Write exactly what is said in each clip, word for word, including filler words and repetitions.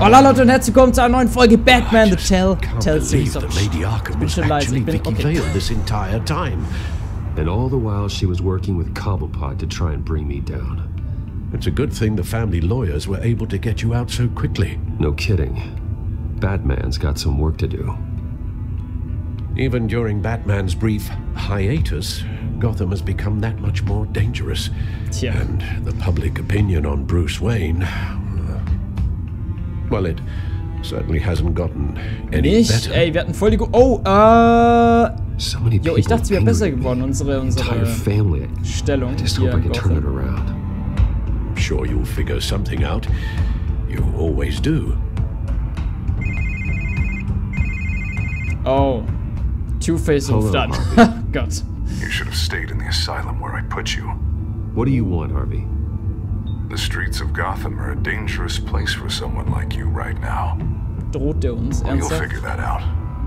Hallo Leute und herzlich willkommen zu einer neuen Folge Batman The Tell Tale. Ich bin schon leise, ich bin okay. And all the while she was working with Cobblepot to try and bring me down. It's a good thing the family lawyers were able to get you out so quickly. No kidding. Batman's got some work to do. Even during Batman's brief hiatus, Gotham has become that much more dangerous. Tja. And the public opinion on Bruce Wayne, well, it certainly hasn't gotten any better. Ey, wir hatten voll die Go Oh, äh... Jo, ich dachte, sie wäre besser geworden, unsere, unsere Stellung hier in Gotham. I'm sure you'll figure something out. You always do. Oh. Two-Face ruft an. Gott. You should have stayed in the asylum where I put you. What do you want, Harvey? The streets of Gotham are a dangerous place for someone like you right now. Droht er uns ernsthaft? You'll figure that out.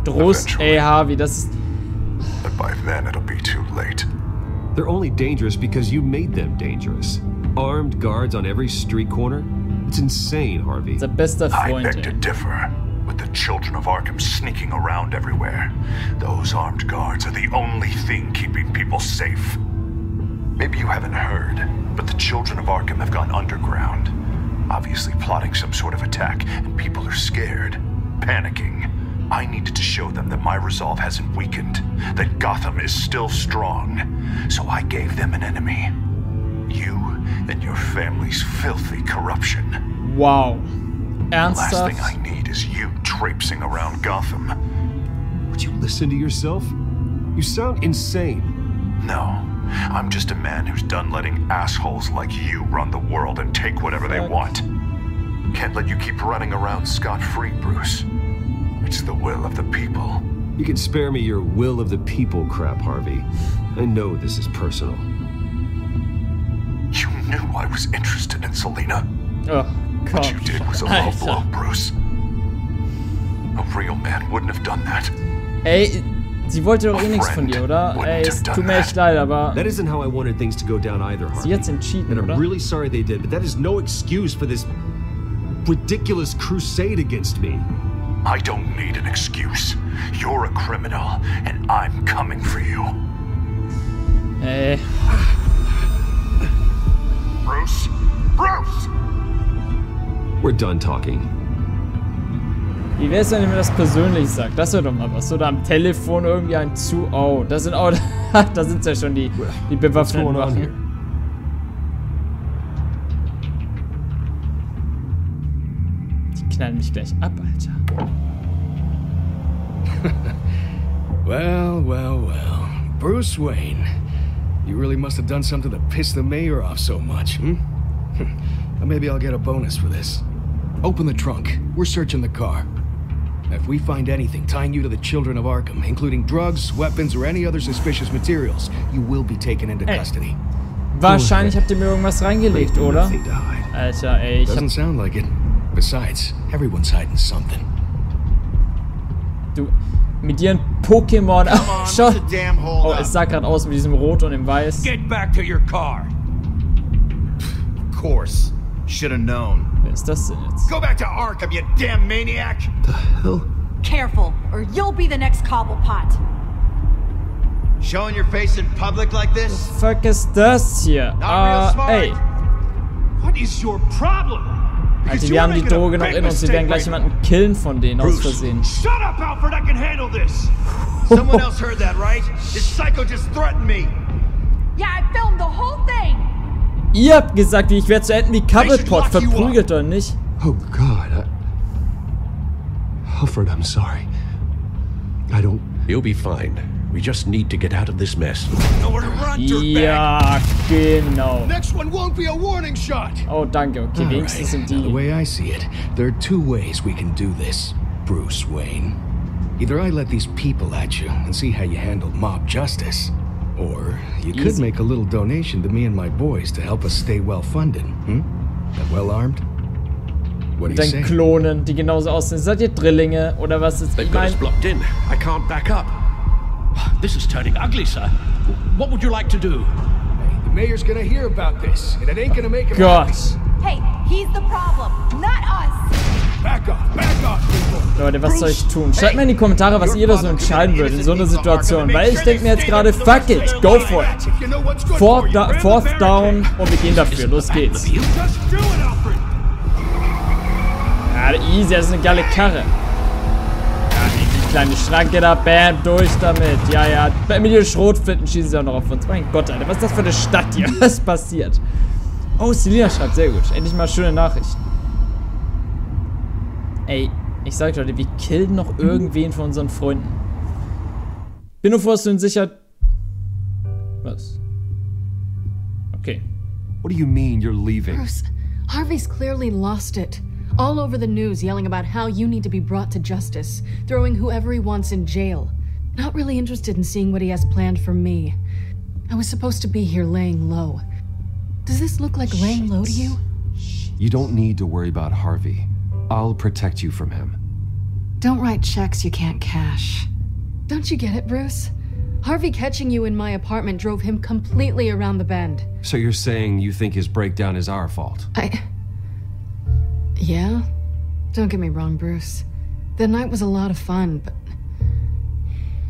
Droht, ey Harvey, das ist... But by then it'll be too late. They're only dangerous because you made them dangerous. Armed guards on every street corner? It's insane, Harvey. It's a bester Freund. I beg to differ. With the children of Arkham sneaking around everywhere, those armed guards are the only thing keeping people safe. Maybe you haven't heard, but the children of Arkham have gone underground. Obviously plotting some sort of attack, and people are scared, panicking. I needed to show them that my resolve hasn't weakened, that Gotham is still strong. So I gave them an enemy. You and your family's filthy corruption. Wow. Ernsthaft? The last thing I need is you traipsing around Gotham. Would you listen to yourself? You sound insane. No. I'm just a man who's done letting assholes like you run the world and take whatever they want. Can't let you keep running around scot-free, Bruce. It's the will of the people. You can spare me your will of the people crap, Harvey. I know this is personal. You knew I was interested in Selena. Oh, what you did was a low blow, Bruce. A real man wouldn't have done that. Hey. Sie wollte doch eh nichts von dir, oder? Ey, es tut mir echt leid, aber that isn't how I wanted things to go down either, Harvey. Sie hat's entschieden, and I'm oder? Really sorry they did, but that is no excuse for this ridiculous crusade against me. I don't need an excuse. You're a criminal, and I'm coming for you. Ey. Bruce? Bruce! We're done talking. Wie wäre es, wenn mir das persönlich sagt? Das wäre doch mal was. Oder am Telefon irgendwie ein zu... Oh, da sind auch... da sind ja schon die, die bewaffneten Wachen. Die knallen mich gleich ab, Alter. Well, well, well. Bruce Wayne. You really must have done something to piss the mayor off so much, hmm? Maybe I'll get a bonus for this. Open the trunk. We're searching the car. If we find anything tying you to the children of Arkham, including drugs, weapons, or any other suspicious materials, you will be taken into custody. Wahrscheinlich habt ihr mir irgendwas reingelegt, oder? Alter, ey, ich hab... Doesn't sound like it. Besides, everyone's hiding something. Du, mit ihren Pokémon... Schau! Oh, es sah gerade aus mit diesem Rot und dem Weiß. Get back to your car! Of course. Should have known. Wer ist das denn jetzt? Go back to Arkham, you damn maniac! The hell? Careful, or you'll be the next Cobblepot. Showing your face in public like this? The fuck is das hier? Ah, uh, ey. What is your problem? Alter, wir haben die Droge noch in uns. Wir werden gleich jemanden killen von denen aus Versehen. Shut up, Alfred! I can handle this. Someone else heard that, right? This psycho just threatened me. Yeah, I filmed the whole thing. Ihr habt gesagt, ich werde zu enden wie Cobblepot, verprügelt oder nicht? Oh God, I... Alfred, I'm sorry. I don't. You'll be fine. We just need to get out of this mess. Ja, genau. Next one won't be a warning shot. Oh, danke. Okay, wenigstens sind die. The way I see it, there are two ways we can do this, Bruce Wayne. Either I let these people at you and see how you handle mob justice. Or you could make a little donation to me and my boys to help us stay well-funded, hmm? And well-armed? What do you say? Dann Klonen, die genauso aussehen. Seid ihr Drillinge oder was ist? They've got us blocked in. I can't back up. This is turning ugly, sir. What would you like to do? Hey, the mayor's gonna hear about this, and it ain't gonna make him happy. Hey, he's the problem, not us. Back Leute, was soll ich tun? Schreibt mir in die Kommentare, was ihr da so entscheiden würdet in so einer Situation. Weil ich denke mir jetzt gerade, fuck it, go for it. Fourth, da, fourth down und wir gehen dafür. Los geht's. Ja, easy, das ist eine geile Karre. Ja, die kleine Schranke da, bam, durch damit. Ja, ja, mit den Schrotflinten schießen sie auch noch auf uns. Mein Gott, Alter, was ist das für eine Stadt hier? Was passiert? Oh, Selena schreibt, sehr gut. Endlich mal schöne Nachrichten. Ey, ich sag Leute, wir killen noch irgendwen von unseren Freunden. Bin nur vor, dass du ihn sicher... Was? Okay. What do you mean you're leaving? Bruce, Harvey's clearly lost it. All over the news yelling about how you need to be brought to justice, throwing whoever he wants in jail. Not really interested in seeing what he has planned for me. I was supposed to be here laying low. Does this look like laying low to you? You don't need to worry about Harvey. I'll protect you from him. Don't write checks you can't cash. Don't you get it, Bruce? Harvey catching you in my apartment drove him completely around the bend. So you're saying you think his breakdown is our fault? I... Yeah? Don't get me wrong, Bruce. The night was a lot of fun, but...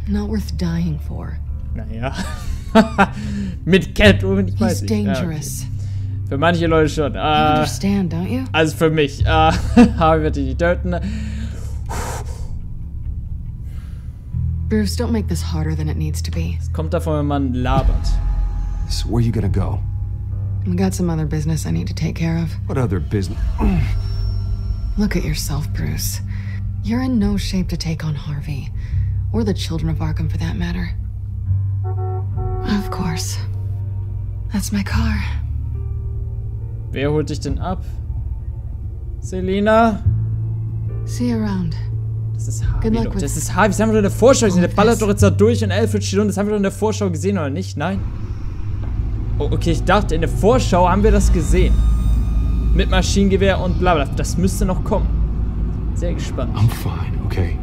not worth dying for. Naja. Mit Catwoman, ich weiß nicht. Ja, okay. Für manche Leute schon. Äh, also für mich. Äh, Harvey wird die töten. Bruce, don't make this harder than it needs to be. Es kommt davon, wenn man labert. So where are you gonna go? I got some other business I need to take care of. What other business? Look at yourself, Bruce. You're in no shape to take on Harvey. Or the children of Arkham, for that matter. Of course. That's my car. Wer holt dich denn ab? Selena? See you around. Das ist Harvey. Das ist Harvey. Das haben wir doch in der Vorschau gesehen. Der ballert doch jetzt da durch und Alfred steht unten. Das haben wir doch in der Vorschau gesehen, oder nicht? Nein. Oh, okay. Ich dachte, in der Vorschau haben wir das gesehen. Mit Maschinengewehr und bla bla. Das müsste noch kommen. Sehr gespannt. I'm fine, okay.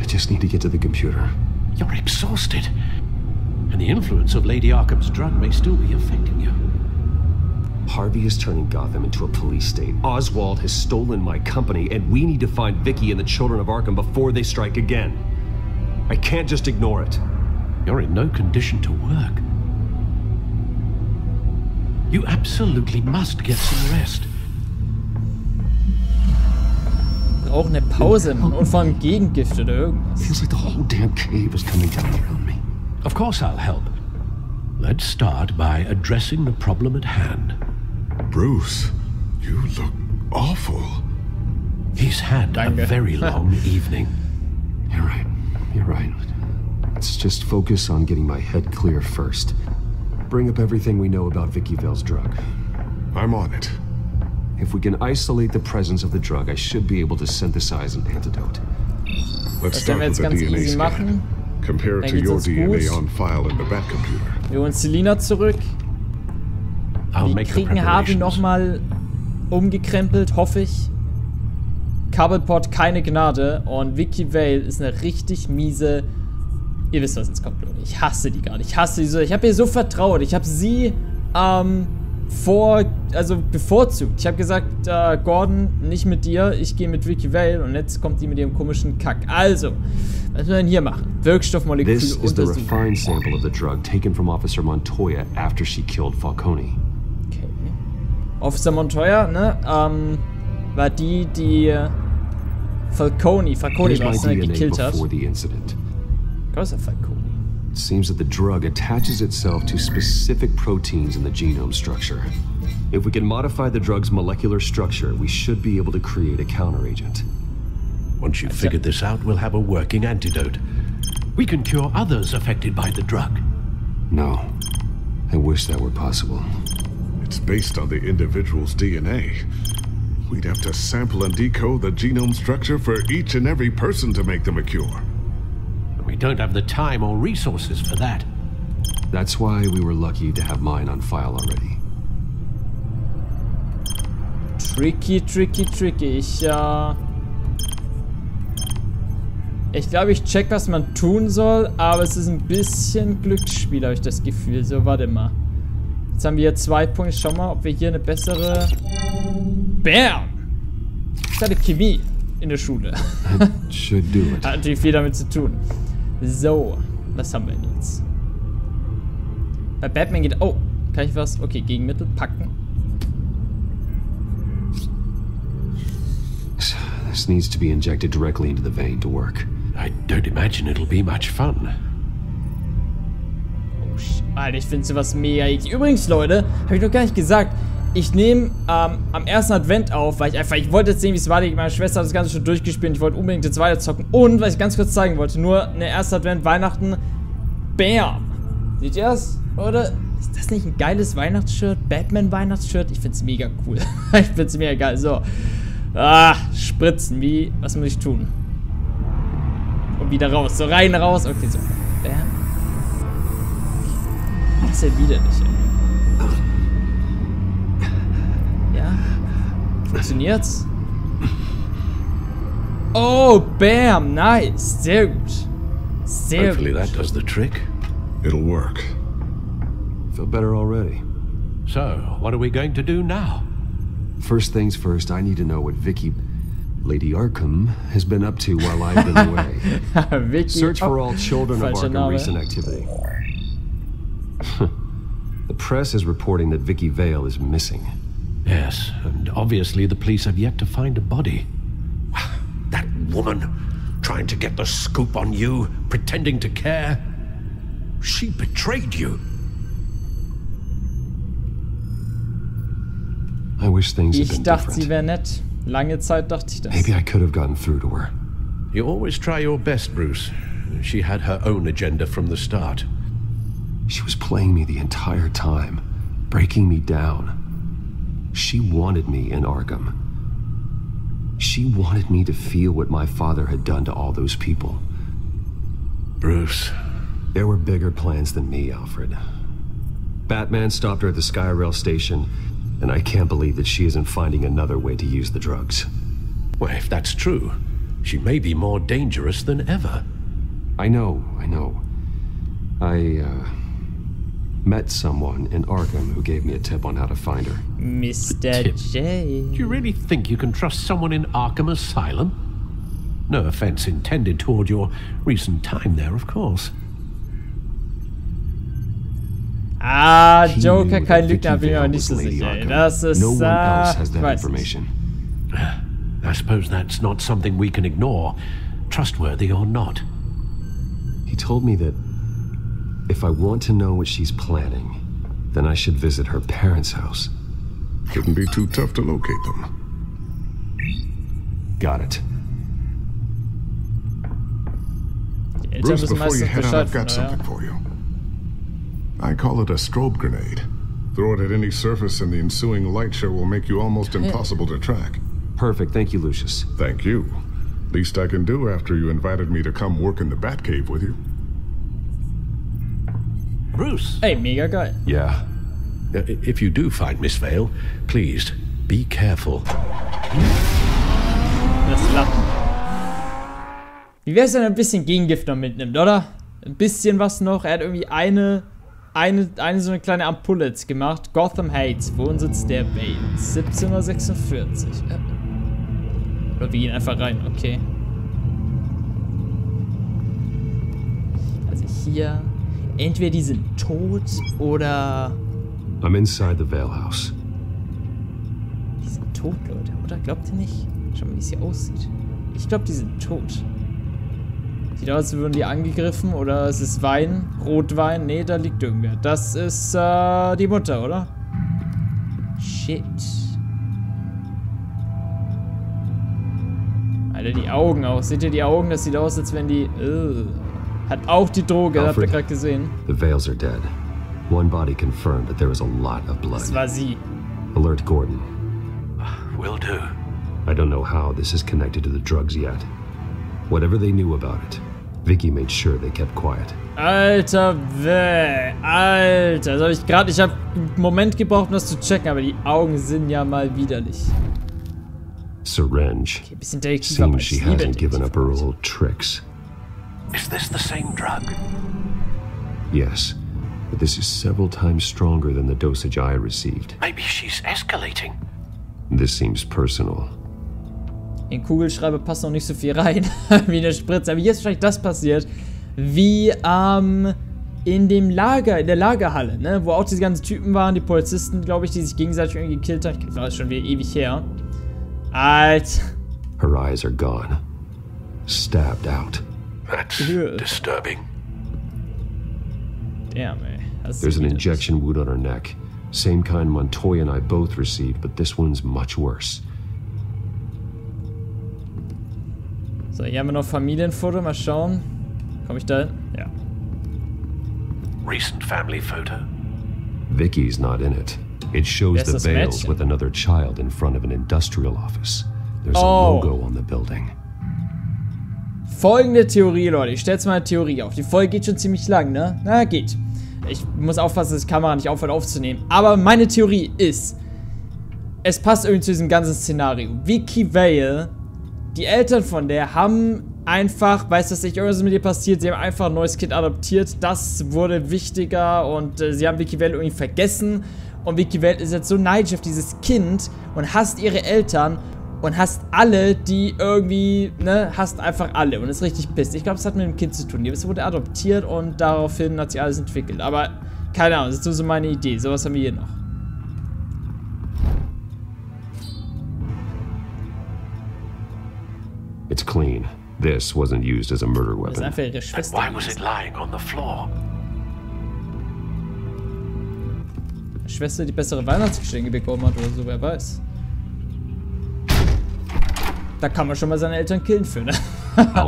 I just need to get to the computer. You're exhausted. And the influence of Lady Arkham's drug may still be affecting you. Harvey is turning Gotham into a police state. Oswald has stolen my company, and we need to find Vicki and the children of Arkham before they strike again. I can't just ignore it. You're in no condition to work. You absolutely must get some rest. Auch eine Pause, Mann. Und vor allem Gegengift oder irgendwas. Feels like the whole damn cave is coming down around me. Of course I'll help. Let's start by addressing the problem at hand. Bruce, you look awful. He's had a very long evening. You're right. You're right. Let's just focus on getting my head clear first. Bring up everything we know about Vicki Vale's drug. I'm on it. If we can isolate the presence of the drug, I should be able to synthesize an antidote. Let's start with the D N A scan. Compare it to your D N A on file in the Batcomputer. Wir holen Selena zurück. Wir kriegen Harvey nochmal umgekrempelt, hoffe ich. Cobblepot, keine Gnade. Und Vicki Vale ist eine richtig miese... Ihr wisst, was jetzt kommt, Leute. Ich hasse die gar nicht. Ich hasse die so. Ich habe ihr so vertraut. Ich habe sie ähm, vor... also bevorzugt. Ich habe gesagt, äh, Gordon, nicht mit dir. Ich gehe mit Vicki Vale. Und jetzt kommt die mit ihrem komischen Kack. Also... was wir denn hier machen? Wirkstoffmoleküle untersuchen. This is the refined sample of the drug taken from Officer Montoya after she killed Falcone. Okay. Officer Montoya, ne? Ähm, war die, die Falcone, Falcone was, ne, gekillt hat. Was ist Falcone? It seems that the drug attaches itself to specific proteins in the genome structure. If we can modify the drug's molecular structure, we should be able to create a counteragent. Once you've figured this out, we'll have a working antidote. We can cure others affected by the drug. No. I wish that were possible. It's based on the individual's D N A. We'd have to sample and decode the genome structure for each and every person to make them a cure. We don't have the time or resources for that. That's why we were lucky to have mine on file already. Tricky, tricky, tricky. Ich, uh... Ich glaube, ich check, was man tun soll, aber es ist ein bisschen Glücksspiel, habe ich das Gefühl. So, warte mal. Jetzt haben wir hier zwei Punkte. Schau mal, ob wir hier eine bessere... Bam! Das ist eine Chemie. in der Schule. Should do it. Hat natürlich viel damit zu tun. So, was haben wir denn jetzt? Bei Batman geht... Oh, kann ich was? Okay, Gegenmittel packen. This needs to be injected directly into the vein to work. I don't imagine it'll be much fun. Oh, Alter, ich finde sowas mega eklig. Übrigens, Leute, habe ich noch gar nicht gesagt. Ich nehme ähm, am ersten Advent auf, weil ich einfach, ich wollte jetzt sehen, wie es war. Meine Schwester hat das Ganze schon durchgespielt. Ich wollte unbedingt jetzt weiterzocken. Und, was ich ganz kurz zeigen wollte, nur eine erste Advent, Weihnachten. Bam! Seht ihr das? Oder? Ist das nicht ein geiles Weihnachtsshirt? Batman-Weihnachtsshirt? Ich find's mega cool. Ich find's mega geil. So. Ah, spritzen. Wie? Was muss ich tun? Und wieder raus. So rein, raus. Okay, so. Bam. Das ist ja wieder nicht, ey. Funktioniert's? Oh, bam, nice, sehr gut, sehr Hopefully gut. That does the trick. It'll work. Feel better already. So, what are we going to do now? First things first, I need to know what Vicki, Lady Arkham, has been up to while I've been away. Search for all children of Arkham recent activity. The press is reporting that Vicki Vale is missing. Yes, and obviously the police have yet to find a body. That woman, trying to get the scoop on you, pretending to care. She betrayed you. I wish things had been different. Ich dachte, sie wäre nett. Lange Zeit dachte ich das. Maybe I could have gotten through to her. You always try your best, Bruce. She had her own agenda from the start. She was playing me the entire time, breaking me down. She wanted me in Arkham. She wanted me to feel what my father had done to all those people. Bruce. There were bigger plans than me, Alfred. Batman stopped her at the Sky Rail station, and I can't believe that she isn't finding another way to use the drugs. Well, if that's true, she may be more dangerous than ever. I know, I know. I, uh... met someone in Arkham who gave me a tip on how to find her. Mister J. Do you really think you can trust someone in Arkham Asylum? No offense intended toward your recent time there, of course. Ah, Joker, kein Lügner, bin ich auch nicht so sicher. Das ist, no one else has that information. I suppose that's not something we can ignore, trustworthy or not. He told me that if I want to know what she's planning, then I should visit her parents' house. Couldn't be too tough to locate them. Got it. Bruce, before you head out, I've got something for you. I call it a strobe grenade. Throw it at any surface and the ensuing light show will make you almost impossible to track. Perfect. Thank you, Lucius. Thank you. Least I can do after you invited me to come work in the Batcave with you. Bruce. Hey, mega geil. Yeah. If you do find Miss Vale, please be careful. Das Lachen. Wie wäre es, wenn er ein bisschen Gegengift noch mitnimmt, oder? Ein bisschen was noch. Er hat irgendwie eine, eine, eine so eine kleine Ampulle jetzt gemacht. Gotham Heights, Wohnsitz der Vale. siebzehn Uhr sechsundvierzig. Oder wir gehen einfach rein, okay. Also hier. Entweder die sind tot oder. I'm inside the Vale House. Die sind tot, Leute, oder? Glaubt ihr nicht? Schau mal, wie es hier aussieht. Ich glaube, die sind tot. Sieht aus, als würden die angegriffen oder es ist Wein, Rotwein. Nee, da liegt irgendwer. Das ist äh, die Mutter, oder? Shit. Alter, die Augen auch. Seht ihr die Augen? Das sieht aus, als wenn die. Ugh. Hat auch die Droge, Alfred, habt ihr gerade gesehen. The Vales are dead. One body confirmed, but there was a lot of blood. Das war sie. Alert Gordon. Will do. I don't know how this is connected to the drugs yet. Whatever they knew about it, Vicki made sure they kept quiet. Alter, weh. Alter, das hab ich gerade, ich habe einen Moment gebraucht, um das zu checken, aber die Augen sind ja mal widerlich. Syringe. Okay, bisschen Detektiv, aber ich liebe Detektiv. Seems she hasn't given up her old tricks. Is this the same drug? Yes, but this is several times stronger than the dosage I received. Maybe she's escalating. This seems personal. In Kugelschreiber passt noch nicht so viel rein wie eine Spritze. Aber hier ist vielleicht das passiert, wie ähm, in dem Lager, in der Lagerhalle, ne? Wo auch diese ganzen Typen waren, die Polizisten, glaube ich, die sich gegenseitig irgendwie gekillt haben. Ich weiß schon wieder ewig her. Alter. Her eyes are gone. Stabbed out. That's disturbing. Damn, ey. There's an injection wound on her neck. Same kind Montoya and I both received, but this one's much worse. So, hier haben wir noch Familienfoto. Mal schauen. Komme ich da hin? Ja. Recent family photo. Vicky's not in it. It shows the Vales with another child in front of an industrial office. There's oh. a logo on the building. Folgende Theorie, Leute. Ich stelle jetzt mal eine Theorie auf. Die Folge geht schon ziemlich lang, ne? Na, geht. Ich muss aufpassen, dass die Kamera nicht aufhört aufzunehmen. Aber meine Theorie ist, es passt irgendwie zu diesem ganzen Szenario. Vicki Vale, die Eltern von der haben einfach, weiß das nicht, irgendwas mit ihr passiert, sie haben einfach ein neues Kind adoptiert, das wurde wichtiger und äh, sie haben Vicki Vale irgendwie vergessen und Vicki Vale ist jetzt so neidisch auf dieses Kind und hasst ihre Eltern und hasst alle, die irgendwie, ne, hasst einfach alle und ist richtig pisst. Ich glaube, es hat mit dem Kind zu tun, es wurde adoptiert und daraufhin hat sich alles entwickelt, aber keine Ahnung, das ist so also meine Idee, sowas haben wir hier noch. It's clean. This wasn't used as a murder weapon. And why was it lying on the floor? Schwester, die bessere Weihnachtsgeschenke bekommen hat oder so, wer weiß. Da kann man schon mal seine Eltern killen für, ne?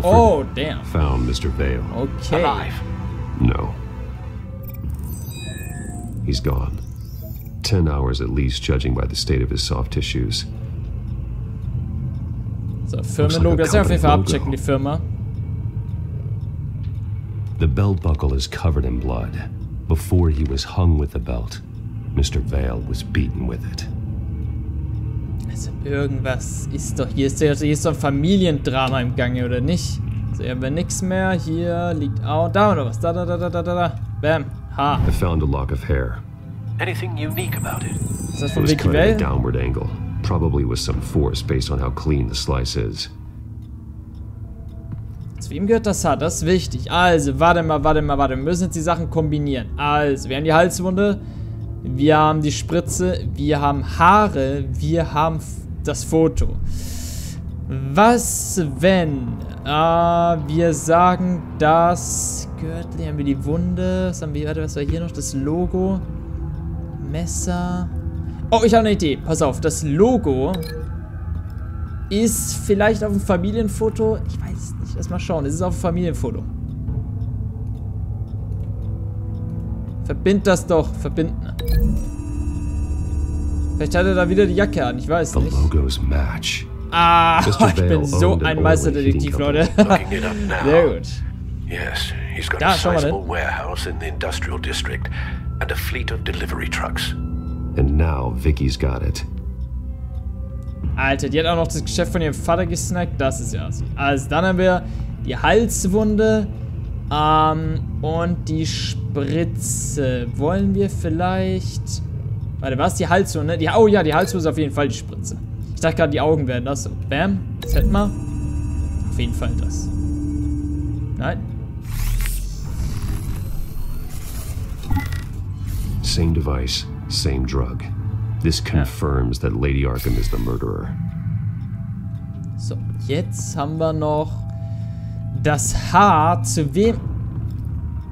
Oh, damn. Found Mister Vale. Okay. Alive. No. He's gone. Ten hours at least, judging by the state of his soft tissues. So, Firmenlogo, das ist ja auf jeden Fall abchecken, die Firma. The belt buckle is covered in blood. Before he was hung with the belt, Mister Vale was beaten with it. Also irgendwas ist doch, hier ist, hier ist doch ein Familiendrama im Gange, oder nicht? So, hier haben wir nichts mehr, hier liegt auch, da oder was, da, da, da, da, da, da, bam, ha. I found a lock of hair. Anything unique about it? Ist das von Vicki Vale? Downward angle. Probably with some force based on how clean the slice is. Zu wem gehört das Haar? Das ist wichtig. Also, warte mal, warte mal, warte. Wir müssen jetzt die Sachen kombinieren. Also, wir haben die Halswunde, wir haben die Spritze, wir haben Haare, wir haben das Foto. Was, wenn äh, wir sagen, dass Gürtel, haben wir die Wunde, was haben wir, warte, was war hier noch? Das Logo, Messer. Oh, ich habe eine Idee. Pass auf, das Logo ist vielleicht auf dem Familienfoto. Ich weiß es nicht. Lass mal schauen. Es ist auf dem Familienfoto. Verbind das doch. Verbinden. Vielleicht hat er da wieder die Jacke an. Ich weiß nicht. Ah, ich bin so ein Meisterdetektiv, Leute. Sehr gut. Ja, schau mal hin. And now Vicky's got it. Alter, die hat auch noch das Geschäft von ihrem Vater gesnackt. Das ist ja so. Also dann haben wir die Halswunde ähm, und die Spritze. Wollen wir vielleicht... Warte, was? Die Halswunde? Die, oh ja, die Halswunde ist auf jeden Fall die Spritze. Ich dachte gerade, die Augen werden das so. Bam, das hätten wir. Auf jeden Fall das. Nein. Same device. Same drug. This confirms that Lady Arkham is the murderer. So, jetzt haben wir noch das Haar. Zu wem?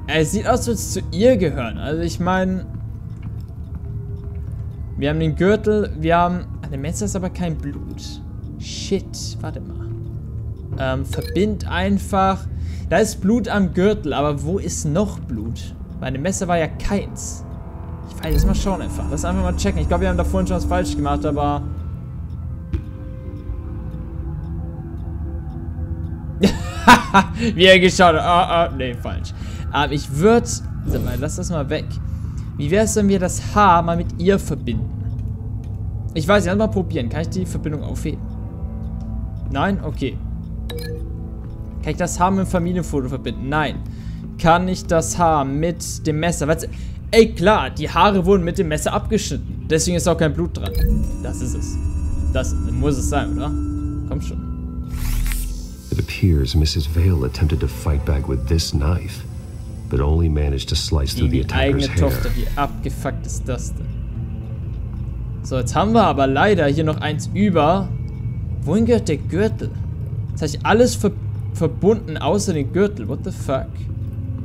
Es sieht aus, als würde es zu ihr gehören. Also ich meine, wir haben den Gürtel, wir haben... An dem Messer ist aber kein Blut. Shit, warte mal. Ähm, verbind einfach. Da ist Blut am Gürtel, aber wo ist noch Blut? Bei dem Messer war ja keins. Ich weiß, lass mal schauen einfach. Lass einfach mal checken. Ich glaube, wir haben da vorhin schon was falsch gemacht, aber... Wie er geschaut hat. Oh, oh, nee, falsch. Aber ich würde... Warte mal, lass das mal weg. Wie wäre es, wenn wir das Haar mal mit ihr verbinden? Ich weiß, ich kann mal probieren. Kann ich die Verbindung aufheben? Nein? Okay. Kann ich das Haar mit dem Familienfoto verbinden? Nein. Kann ich das Haar mit dem Messer... Warte, ey, klar, die Haare wurden mit dem Messer abgeschnitten. Deswegen ist auch kein Blut dran. Das ist es. Das muss es sein, oder? Komm schon. appears, Missus Vale attempted to fight back with this knife, but only managed to slice through the attacker's hair. Die eigene Tochter, wie abgefuckt ist das denn? So, jetzt haben wir aber leider hier noch eins über. Wohin gehört der Gürtel? Jetzt habe ich alles ver verbunden, außer den Gürtel. What the fuck?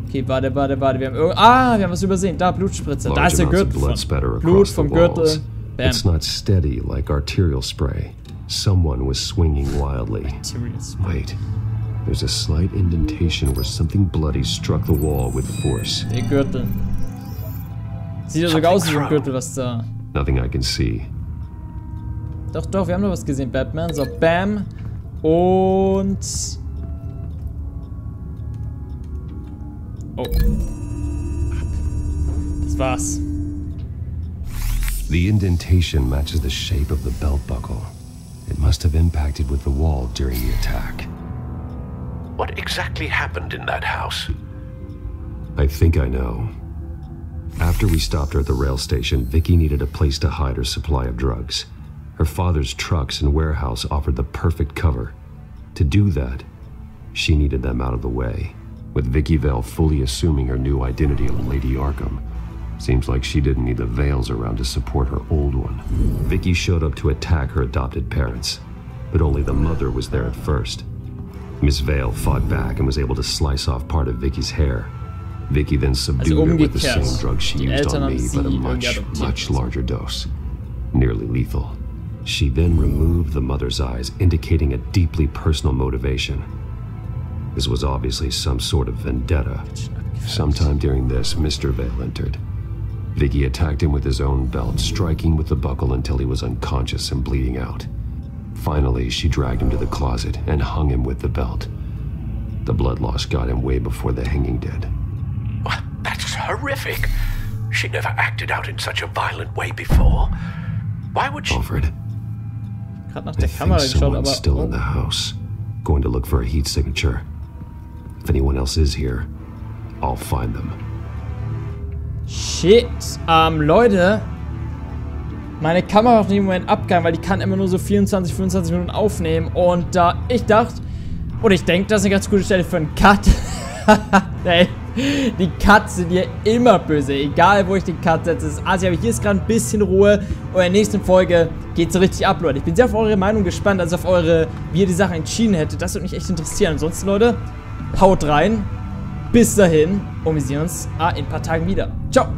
Okay, warte, warte, warte. Wir haben irgend ah, wir haben was übersehen. Da, Blutspritzer. Da ist der Gürtel von. Blut vom Gürtel. Bam. It's not steady like arterial spray. Someone was swinging wildly. Wait, there's a slight indentation where something bloody struck the wall with force. Der Gürtel. Sieht ja sogar aus wie ein Gürtel, was da. Nothing I can see. Doch, doch, wir haben noch was gesehen, Batman. So, bam. Und... oh. Das war's. The indentation matches the shape of the belt buckle. It must have impacted with the wall during the attack. What exactly happened in that house? I think I know. After we stopped her at the rail station, Vicki needed a place to hide her supply of drugs. Her father's trucks and warehouse offered the perfect cover. To do that, she needed them out of the way. With Vicki Vale fully assuming her new identity of Lady Arkham, seems like she didn't need the Vales around to support her old one. Vicki showed up to attack her adopted parents, but only the mother was there at first. Miss Vale fought back and was able to slice off part of Vicki's hair. Vicki then subdued also her with the same drug she used on me, but a much, much larger dose. Nearly lethal. She then removed the mother's eyes, indicating a deeply personal motivation. This was obviously some sort of vendetta. Sometime during this, Mister Vale entered. Vicki attacked him with his own belt, striking with the buckle until he was unconscious and bleeding out. Finally, she dragged him to the closet and hung him with the belt. The blood loss got him way before the hanging did. That's horrific. She never acted out in such a violent way before. Why would she? Alfred, I think someone's still in the house. Going to look for a heat signature. If anyone else is here, I'll find them. Shit, ähm, Leute. Meine Kamera hat in dem Moment abgegangen, weil die kann immer nur so vierundzwanzig, fünfundzwanzig Minuten aufnehmen. Und da äh, ich dachte, oder ich denke, das ist eine ganz gute Stelle für einen Cut. Ey, die Cuts sind hier immer böse. Egal, wo ich den Cut setze. Also, ich habe hier gerade ein bisschen Ruhe. Und in der nächsten Folge geht es richtig ab, Leute. Ich bin sehr auf eure Meinung gespannt, also auf eure, wie ihr die Sache entschieden hättet. Das würde mich echt interessieren. Ansonsten, Leute, haut rein. Bis dahin. Und wir sehen uns ah, in ein paar Tagen wieder. Ciao.